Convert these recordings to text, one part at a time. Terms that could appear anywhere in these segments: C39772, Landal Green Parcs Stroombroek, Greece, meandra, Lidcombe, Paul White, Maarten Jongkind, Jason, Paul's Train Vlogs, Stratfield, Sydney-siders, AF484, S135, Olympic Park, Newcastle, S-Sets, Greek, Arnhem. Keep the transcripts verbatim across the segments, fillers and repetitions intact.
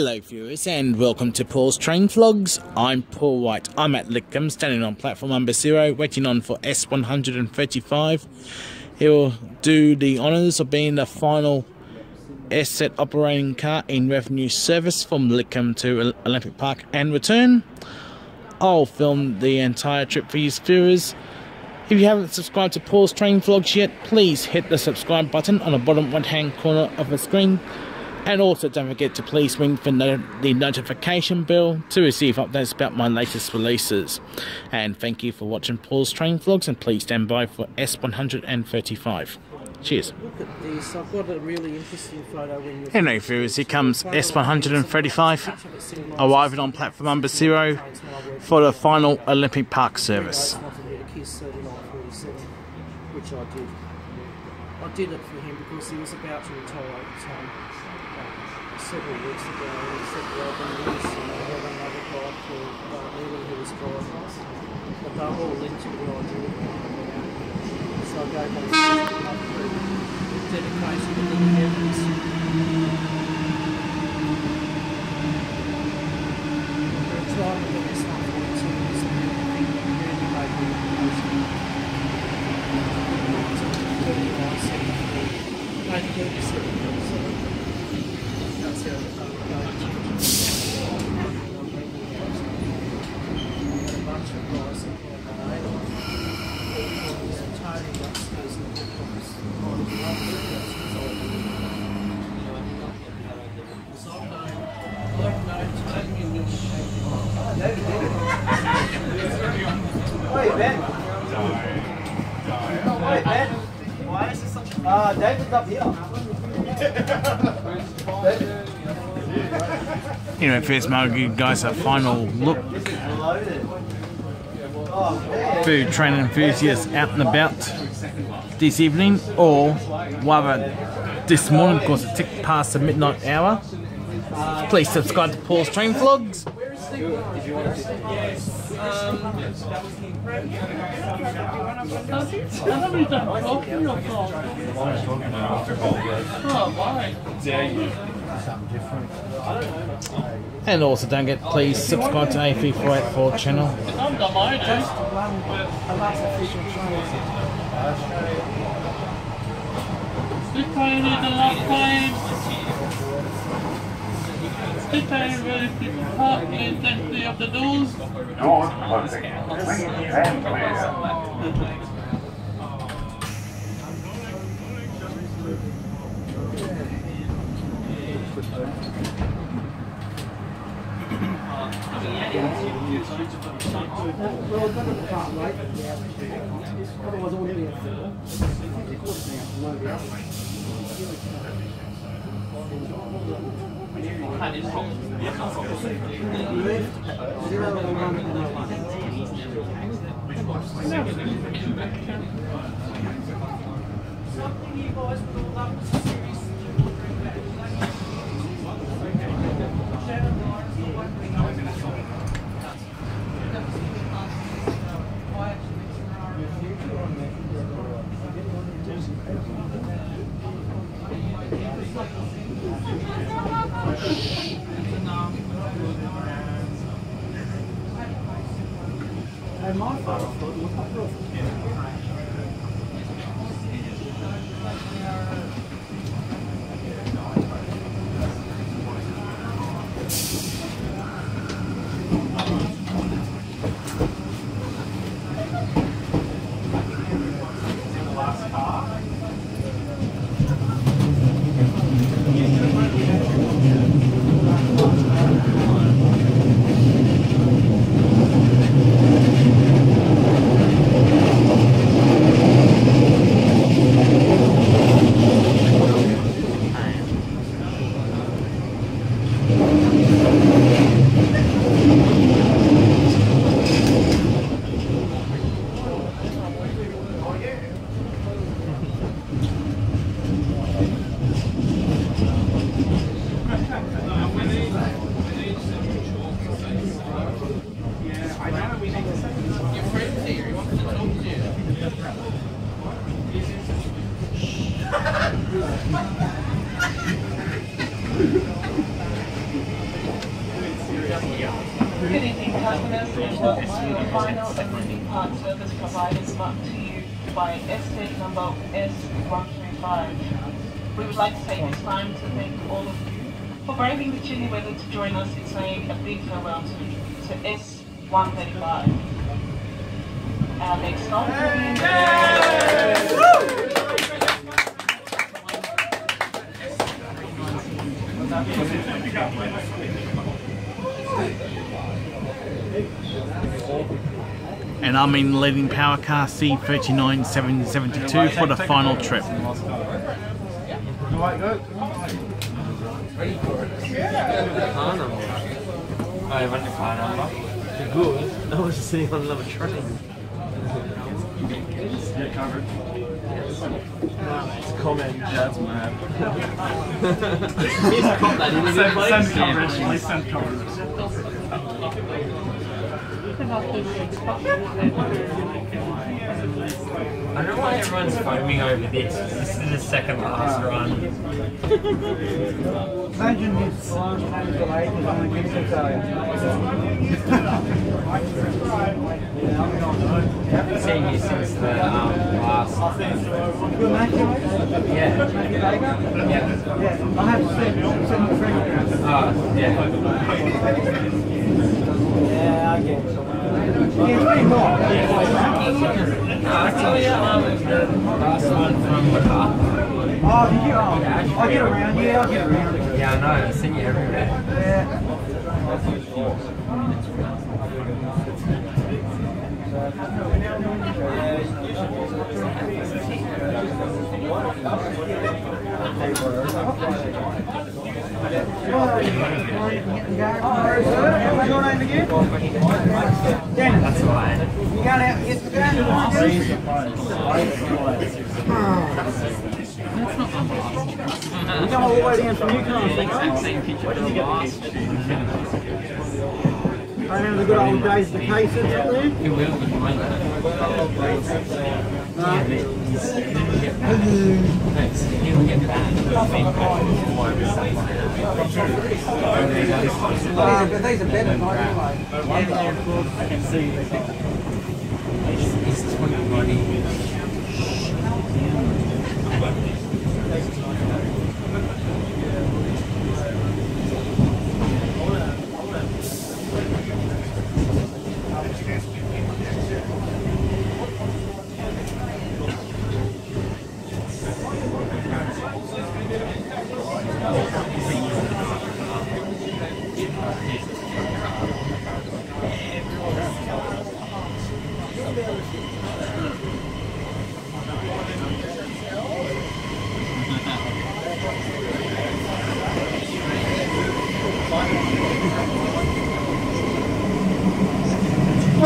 Hello viewers and welcome to Paul's Train Vlogs. I'm Paul White. I'm at Lidcombe, standing on platform number zero, waiting on for S one thirty-five. He will do the honours of being the final S-Set operating car in revenue service from Lidcombe to Olympic Park and return. I'll film the entire trip for you viewers. If you haven't subscribed to Paul's Train Vlogs yet, please hit the subscribe button on the bottom right hand corner of the screen. And also don't forget to please ring for no the notification bell to receive updates about my latest releases. And thank you for watching Paul's Train Vlogs, and please stand by for S one thirty-five. Cheers. Look at this, I've got a really interesting photo when you're... Hello viewers, here comes S one thirty-five, arriving on platform number zero for the final Olympic Park service. Which I did. I did it for him because he was about to retire at the time. Several weeks ago, he said, well, I've been released, and I had another guy called Neil who was driving. But they were all into the idea. So I gave them up through dedication to the heavens. They're trying to get this one. Ah, David's up here. Anyway, first I'll give you guys a final look. Food train enthusiasts out and about this evening, or rather this morning, because it ticked past the midnight hour. Please subscribe to Paul's Train Vlogs. And also don't get, please subscribe to A F four eight four channel. This time really people park in the of the doors. No, I'm here. Good evening, customers, and welcome to the final Olympic Park service providers marked to you by S-Set number S one three five. We would like to take this time to thank all of you for braving the chilly weather to join us in saying a big farewell to, to S one thirty-five. Our next stop will be and I'm in leading power car C three nine seven seven two for the final trip. I want the car number. Good. I was just sitting on another train. Yeah, covered. It's comment. That's mad. Send coverage. I don't know why everyone's foaming over this. This is the second last run. Imagine it's long time delayed and I'm going to get to I haven't seen you since the um, last. Yeah. Yeah. Yeah. I have seen some friends. Oh, yeah. Yeah, I get it. Yeah, way more. Actually, um, the last one from the car. Oh, did you? Oh, I get around. Yeah, I get around. Yeah, I know. I've seen you everywhere. Yeah. That's right. You gotta get the gun. We come all the way down from Newcastle. I remember the good old days, the cases up there. Who will be doing that? Thanks. He'll get back. But these are better, anyway. I can see. This is when the money. I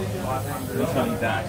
Which one is that?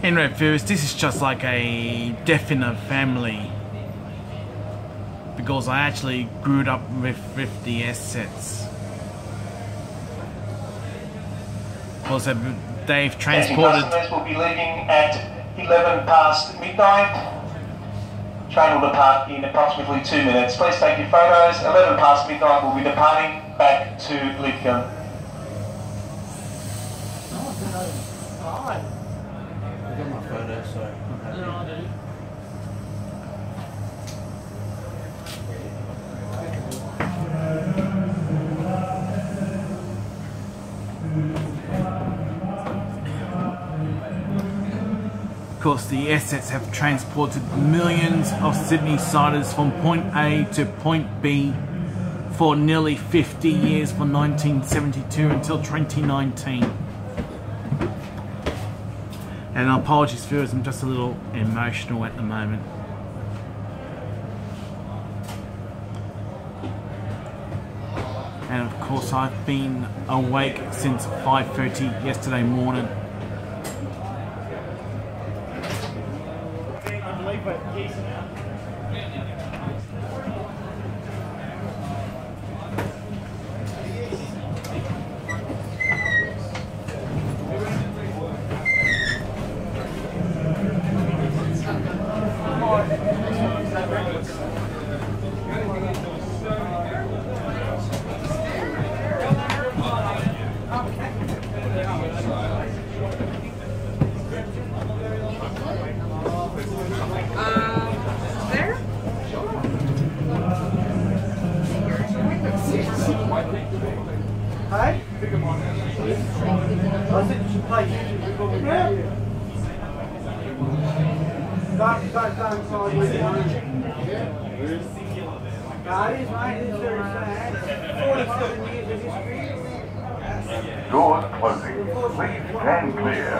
Anyway, viewers, this is just like a death in the family, because I actually grew up with, with the S-Sets. Also, they've transported... Yes, customers will be leaving at eleven past midnight. Train will depart in approximately two minutes. Please take your photos. eleven past midnight will be departing back to Lidcombe. Of course, the S-Sets have transported millions of Sydney-siders from point A to point B for nearly fifty years, from nineteen seventy-two until twenty nineteen. And apologies, viewers, I'm just a little emotional at the moment. And of course, I've been awake since five thirty yesterday morning. Doors closing. Please stand clear.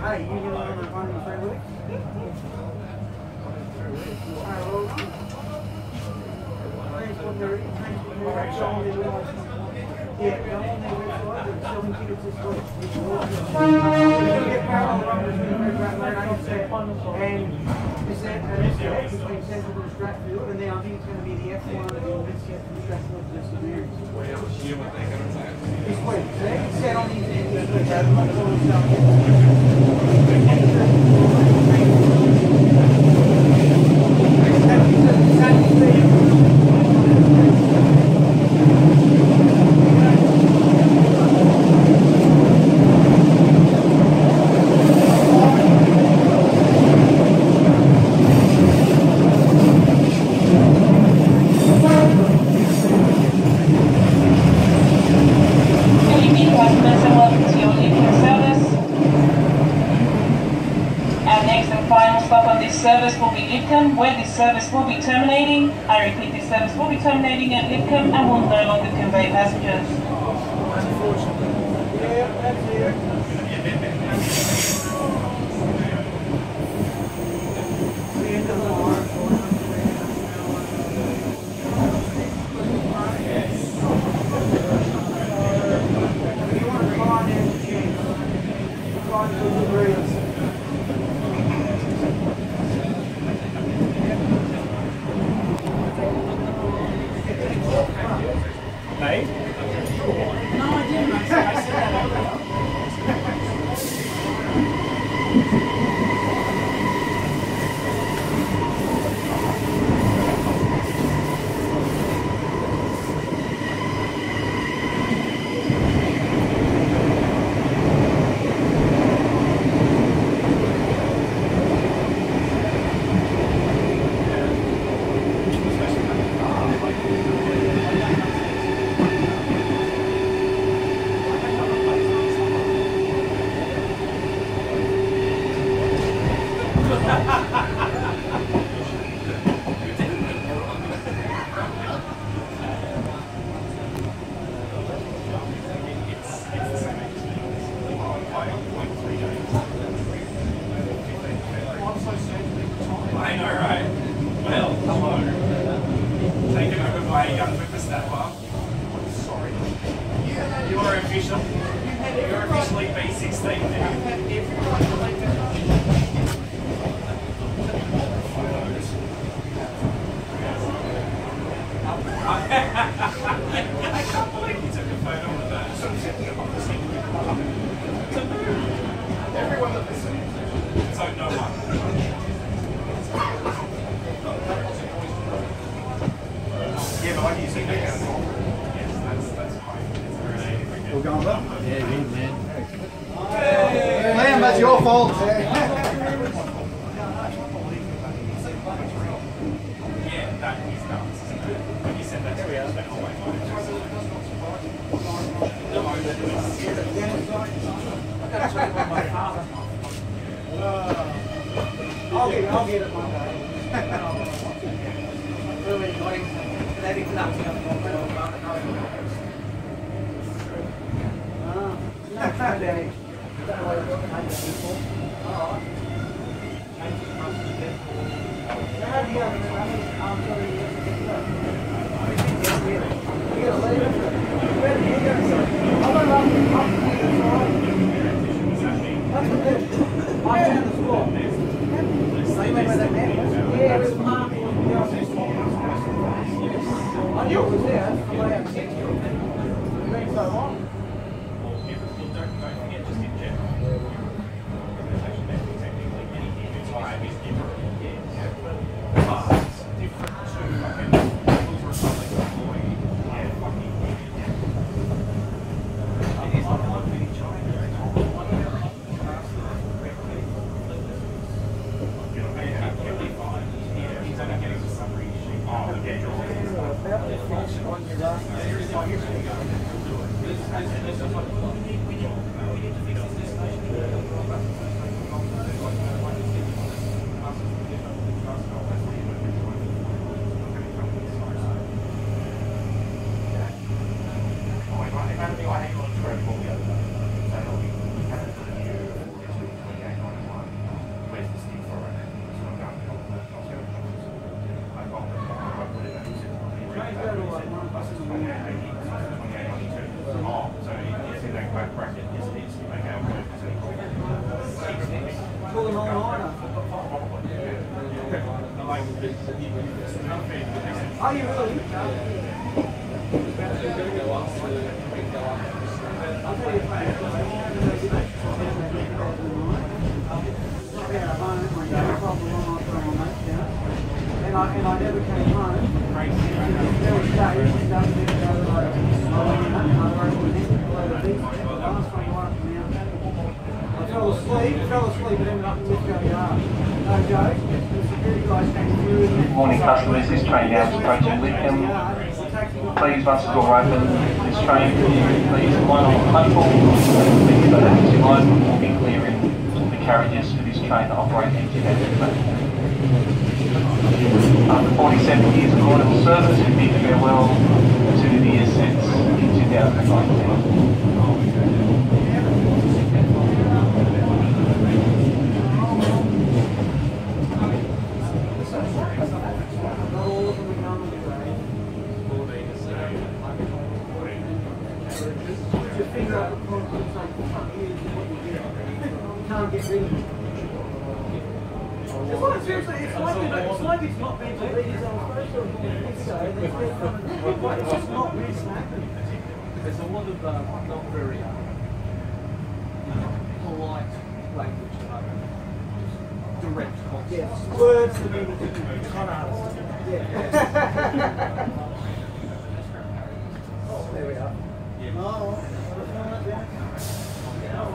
Hey, you get another one in three weeks? Yeah, Is that uh, between Central and Stratfield, and then I think it's going to be the F one that will get Central Stratfield to St Mary's. This week, so they can set on these ends this week, that's what it's done. Service will be terminating. I repeat, this service will be terminating at Lidcombe and will no longer convey passengers. Unfortunately. Yeah, that's here. See you in the morning. eh? No, I didn't. I said that. Morning customers, this train now is approaching Lidcombe. Please, once the door opens, this train can you please line on the platform, please so that this line will be clearing the carriages for this train to operate in two thousand twenty. After forty-seven years of loyal service, we bid farewell to the S-Sets in two thousand nineteen. Can't get rid of it. It's like, seriously, it's like, it's like it's not meant to be. It's just not meant to happen. There's a lot of uh, not very uh, you know, polite language at the moment. Just direct concepts. Yeah. Words that people do con artists. Yeah. Oh, there we are. Yeah. Oh, I do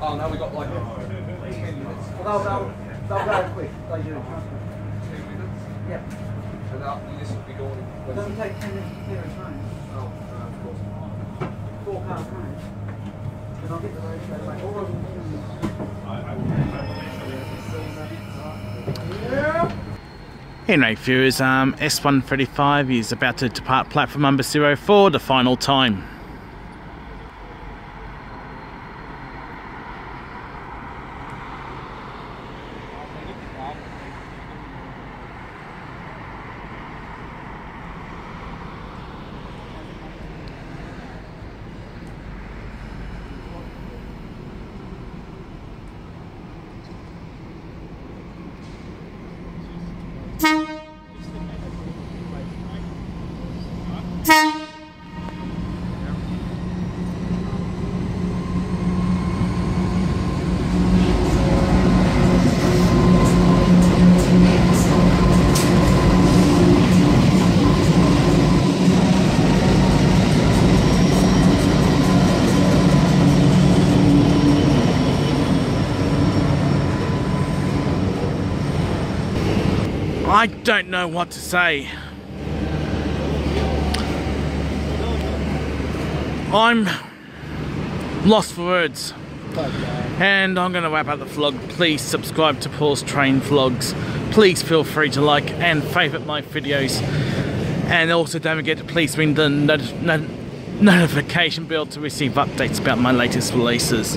Oh no, we got like ten minutes. Well, they'll, they'll, they'll go quick. They do. ten minutes? Yep. So that, this will be gone. It doesn't take ten minutes to clear a train. Oh, uh, of course. Four car train. Then I'll get the road straight away. All of them will Yeah. Anyway, viewers, um, S one thirty-five is about to depart platform number zero four, the final time. I don't know what to say. I'm lost for words. And I'm going to wrap up the vlog. Please subscribe to Paul's Train Vlogs. Please feel free to like and favourite my videos. And also don't forget to please ring the not not notification bell to receive updates about my latest releases.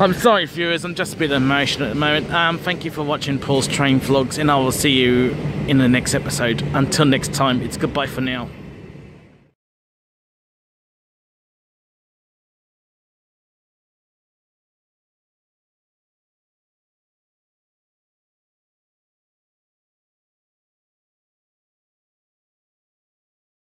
I'm sorry viewers, I'm just a bit emotional at the moment. Um, thank you for watching Paul's Train Vlogs and I will see you in the next episode. Until next time, it's goodbye for now.